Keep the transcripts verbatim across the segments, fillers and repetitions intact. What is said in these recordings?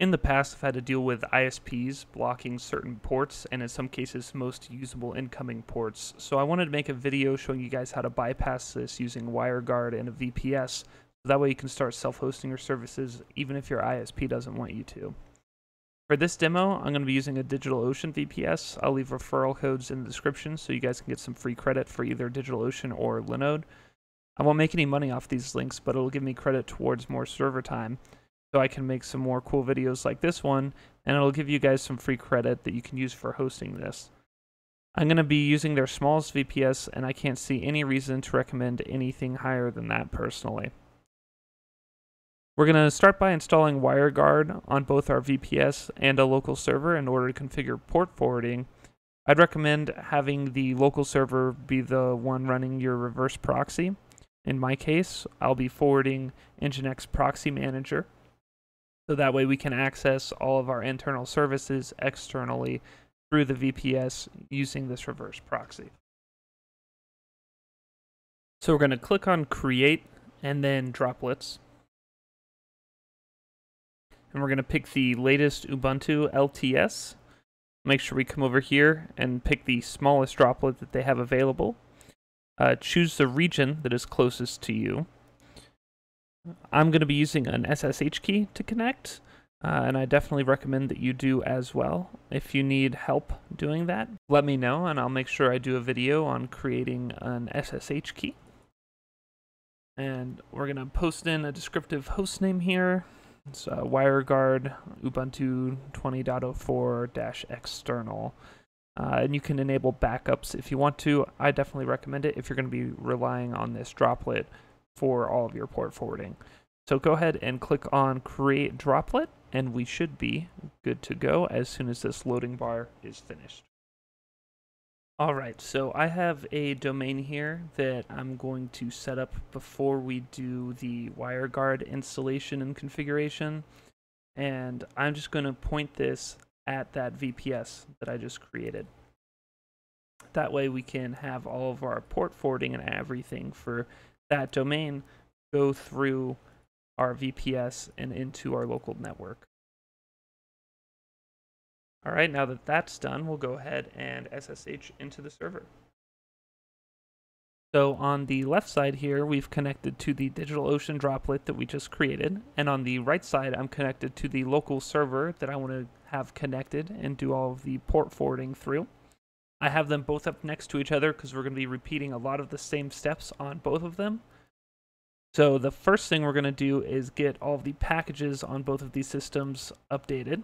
In the past, I've had to deal with I S Ps blocking certain ports, and in some cases, most usable incoming ports. So I wanted to make a video showing you guys how to bypass this using WireGuard and a V P S. So that way you can start self-hosting your services, even if your I S P doesn't want you to. For this demo, I'm going to be using a DigitalOcean V P S. I'll leave referral codes in the description so you guys can get some free credit for either DigitalOcean or Linode. I won't make any money off these links, but it'll give me credit towards more server time, so I can make some more cool videos like this one, and it'll give you guys some free credit that you can use for hosting this. I'm going to be using their smallest V P S, and I can't see any reason to recommend anything higher than that personally. We're going to start by installing WireGuard on both our V P S and a local server in order to configure port forwarding. I'd recommend having the local server be the one running your reverse proxy. In my case, I'll be forwarding Nginx Proxy Manager. So that way we can access all of our internal services externally through the V P S using this reverse proxy. So we're going to click on Create and then Droplets. And we're going to pick the latest Ubuntu L T S. Make sure we come over here and pick the smallest droplet that they have available. Uh, choose the region that is closest to you. I'm going to be using an S S H key to connect, uh, and I definitely recommend that you do as well. If you need help doing that, let me know, and I'll make sure I do a video on creating an S S H key. And we're going to post in a descriptive host name here. It's uh, WireGuard Ubuntu twenty point oh four dash external. Uh, and you can enable backups if you want to. I definitely recommend it if you're going to be relying on this droplet for all of your port forwarding. So go ahead and click on Create Droplet, and we should be good to go as soon as this loading bar is finished. All right, so I have a domain here that I'm going to set up before we do the WireGuard installation and configuration, and I'm just going to point this at that V P S that I just created. That way we can have all of our port forwarding and everything for that domain go through our V P S and into our local network. All right, now that that's done, we'll go ahead and S S H into the server. So on the left side here, we've connected to the DigitalOcean droplet that we just created. And on the right side, I'm connected to the local server that I want to have connected and do all of the port forwarding through. I have them both up next to each other because we're going to be repeating a lot of the same steps on both of them. So the first thing we're going to do is get all of the packages on both of these systems updated.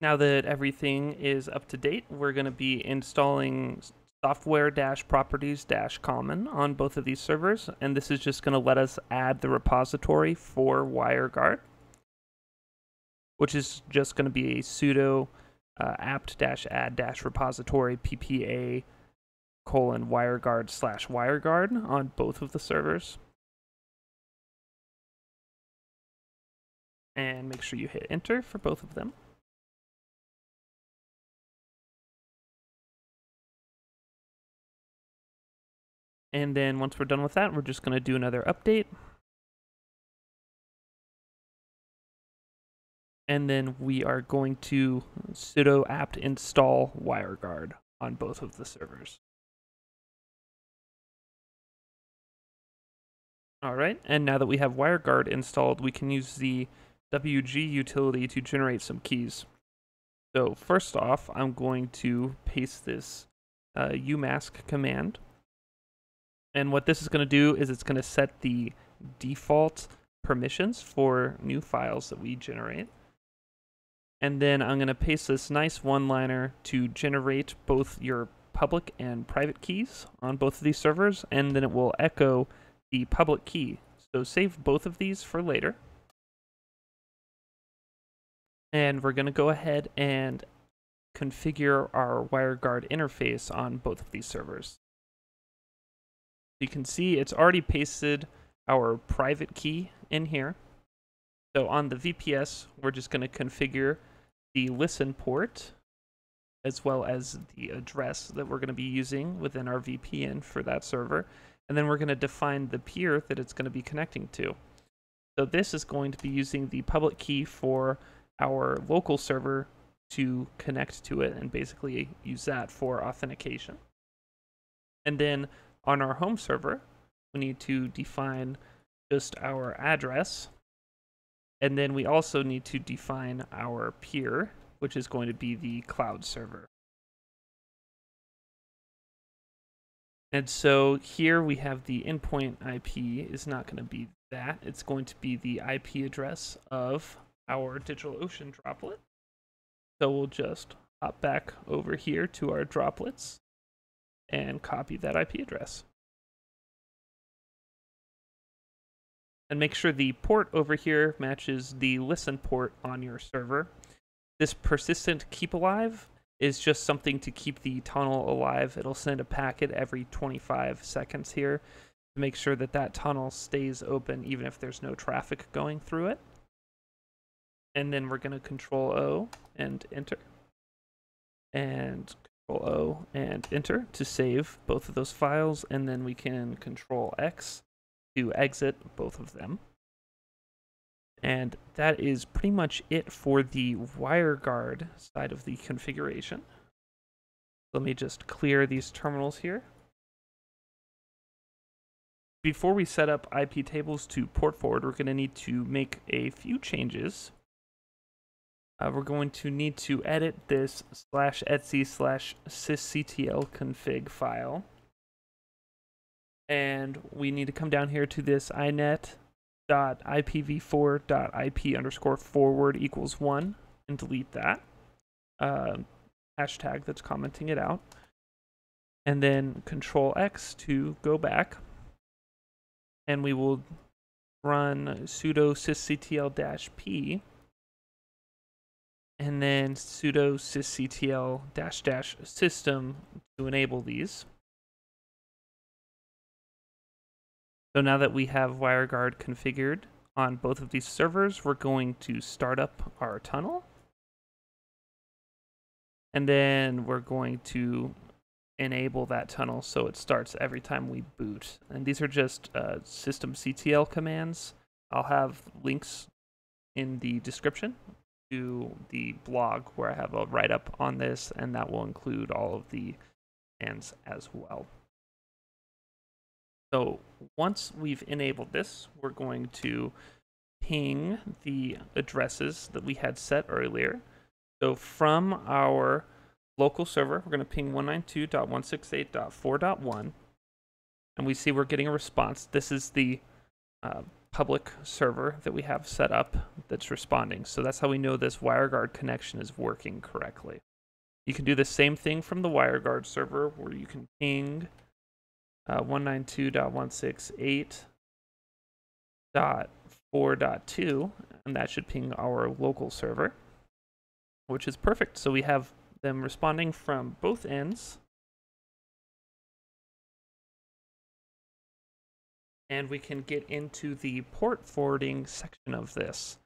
Now that everything is up to date, we're going to be installing software-properties-common on both of these servers, and this is just going to let us add the repository for WireGuard, which is just going to be a sudo uh, apt-add-repository ppa colon wireguard slash wireguard on both of the servers. And make sure you hit enter for both of them. And then once we're done with that, we're just going to do another update. And then we are going to sudo apt install WireGuard on both of the servers. All right, and now that we have WireGuard installed, we can use the W G utility to generate some keys. So first off, I'm going to paste this uh, umask command. And what this is going to do is it's going to set the default permissions for new files that we generate. And then I'm going to paste this nice one-liner to generate both your public and private keys on both of these servers, and then it will echo the public key. So save both of these for later. And we're going to go ahead and configure our WireGuard interface on both of these servers. You can see it's already pasted our private key in here. So on the V P S, we're just going to configure the listen port as well as the address that we're going to be using within our V P N for that server. And then we're going to define the peer that it's going to be connecting to. So this is going to be using the public key for our local server to connect to it and basically use that for authentication. And then on our home server, we need to define just our address. And then we also need to define our peer, which is going to be the cloud server. And so here we have the endpoint I P is not going to be that. It's going to be the I P address of our DigitalOcean droplet. So we'll just hop back over here to our droplets and copy that I P address. And make sure the port over here matches the listen port on your server. This persistent keep alive is just something to keep the tunnel alive. It'll send a packet every twenty-five seconds here to make sure that that tunnel stays open even if there's no traffic going through it. And then we're going to control O and enter. And control O and enter to save both of those files, and then we can control X to exit both of them. And that is pretty much it for the WireGuard side of the configuration. Let me just clear these terminals here. Before we set up iptables to port forward, we're going to need to make a few changes. Uh, we're going to need to edit this slash etsy slash sysctl config file. And we need to come down here to this inet dot I P v four dot I P underscore forward equals one and delete that uh, hashtag that's commenting it out. And then control X to go back. And we will run sudo sysctl-p and then sudo sysctl dash dash system to enable these. So now that we have WireGuard configured on both of these servers, we're going to start up our tunnel. And then we're going to enable that tunnel so it starts every time we boot. And these are just uh, systemctl commands. I'll have links in the description to the blog where I have a write-up on this, and that will include all of the commands as well. So once we've enabled this, we're going to ping the addresses that we had set earlier. So from our local server, we're going to ping one ninety-two dot one sixty-eight dot four dot one. And we see we're getting a response. This is the uh, public server that we have set up that's responding. So that's how we know this WireGuard connection is working correctly. You can do the same thing from the WireGuard server where you can ping Uh, one ninety-two dot one sixty-eight dot four dot two, and that should ping our local server, which is perfect. So we have them responding from both ends, and we can get into the port forwarding section of this.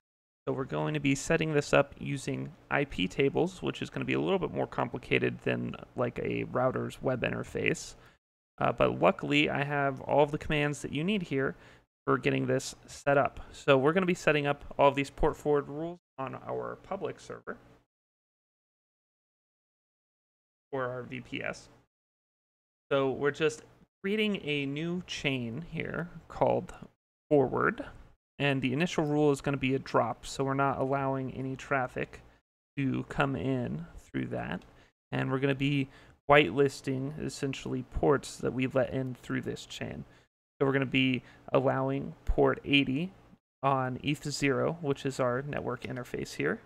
So we're going to be setting this up using I P tables, which is going to be a little bit more complicated than like a router's web interface. Uh, but luckily, I have all of the commands that you need here for getting this set up. So we're going to be setting up all of these port forward rules on our public server or our V P S. So we're just creating a new chain here called forward. And the initial rule is going to be a drop. So we're not allowing any traffic to come in through that. And we're going to be whitelisting essentially ports that we let in through this chain. So we're going to be allowing port eighty on E T H zero, which is our network interface here.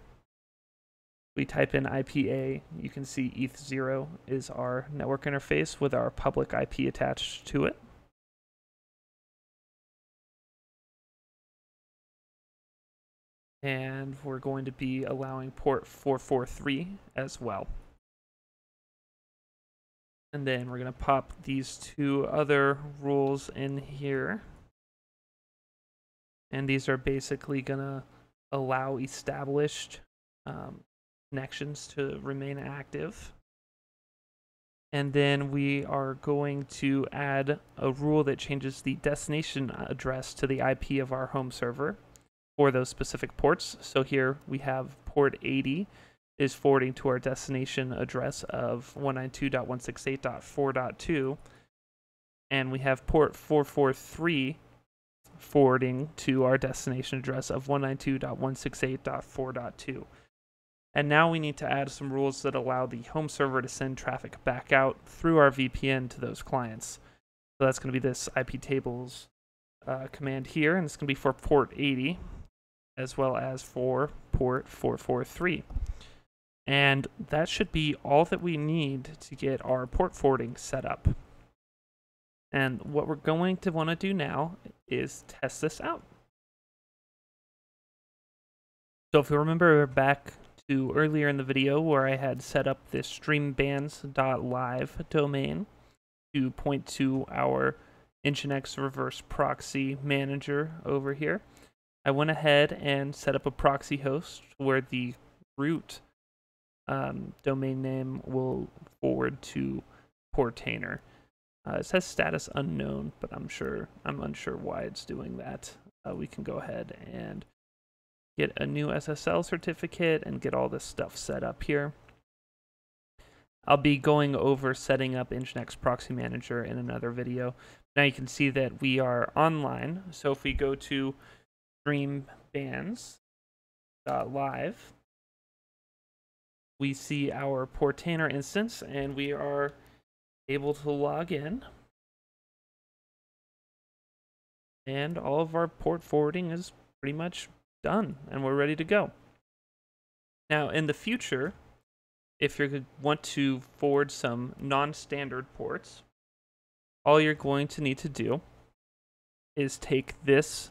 We type in I P A, you can see E T H zero is our network interface with our public I P attached to it. And we're going to be allowing port four forty-three as well. And then we're going to pop these two other rules in here. And these are basically going to allow established um, connections to remain active. And then we are going to add a rule that changes the destination address to the I P of our home server for those specific ports. So here we have port eighty is forwarding to our destination address of one ninety-two dot one sixty-eight dot four dot two. And we have port four forty-three forwarding to our destination address of one ninety-two dot one sixty-eight dot four dot two. And now we need to add some rules that allow the home server to send traffic back out through our V P N to those clients. So that's going to be this iptables uh, command here, and it's going to be for port eighty as well as for port four forty-three. And that should be all that we need to get our port forwarding set up. And what we're going to want to do now is test this out. So if you remember back to earlier in the video where I had set up this streambands dot live domain to point to our Nginx reverse proxy manager over here, I went ahead and set up a proxy host where the root um, domain name will forward to Portainer. Uh, it says status unknown, but I'm sure I'm unsure why it's doing that. Uh, we can go ahead and get a new S S L certificate and get all this stuff set up here. I'll be going over setting up Nginx Proxy Manager in another video. Now you can see that we are online. So if we go to streambands dot live, we see our Portainer instance, and we are able to log in, and all of our port forwarding is pretty much done and we're ready to go. Now in the future, if you want to forward some non-standard ports, all you're going to need to do is take this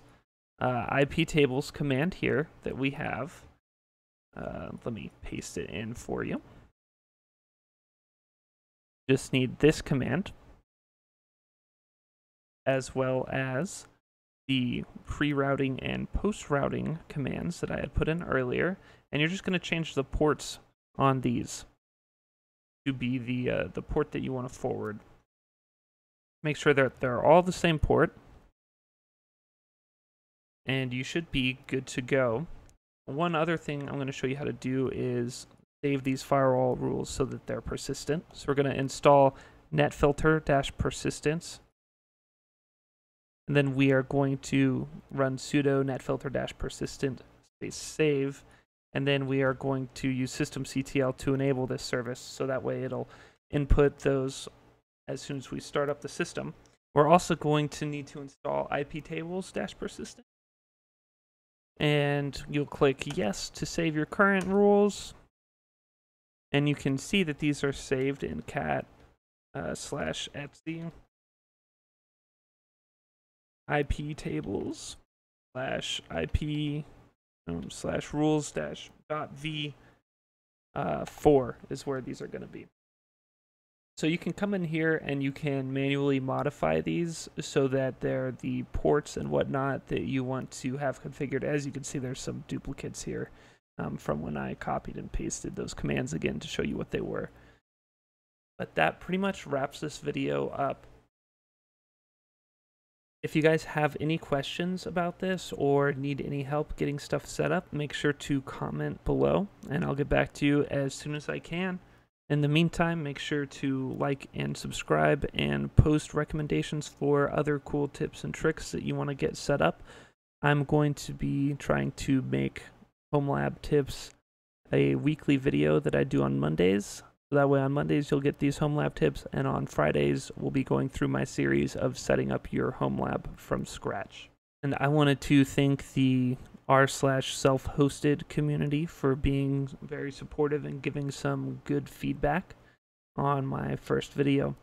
uh, iptables command here that we have. Uh, let me paste it in for you. Just need this command as well as the pre-routing and post-routing commands that I had put in earlier, and you're just going to change the ports on these to be the uh, the port that you want to forward. Make sure that they're all the same port, and you should be good to go. One other thing I'm going to show you how to do is save these firewall rules so that they're persistent. So we're going to install netfilter-persistent, and then we are going to run sudo netfilter-persistent space save, and then we are going to use systemctl to enable this service, so that way it'll input those as soon as we start up the system. We're also going to need to install iptables-persistent, and you'll click yes to save your current rules. And you can see that these are saved in cat uh, slash etsy iptables slash ip um, slash rules dash dot v uh, four is where these are going to be. So you can come in here and you can manually modify these so that they're the ports and whatnot that you want to have configured. As you can see, there's some duplicates here Um, from when I copied and pasted those commands again to show you what they were. But that pretty much wraps this video up. If you guys have any questions about this or need any help getting stuff set up, make sure to comment below and I'll get back to you as soon as I can. In the meantime, make sure to like and subscribe and post recommendations for other cool tips and tricks that you want to get set up. I'm going to be trying to make Home Lab Tips a weekly video that I do on Mondays. So that way on Mondays you'll get these Home Lab Tips, and on Fridays we'll be going through my series of setting up your home lab from scratch. And I wanted to thank the r slash self-hosted community for being very supportive and giving some good feedback on my first video.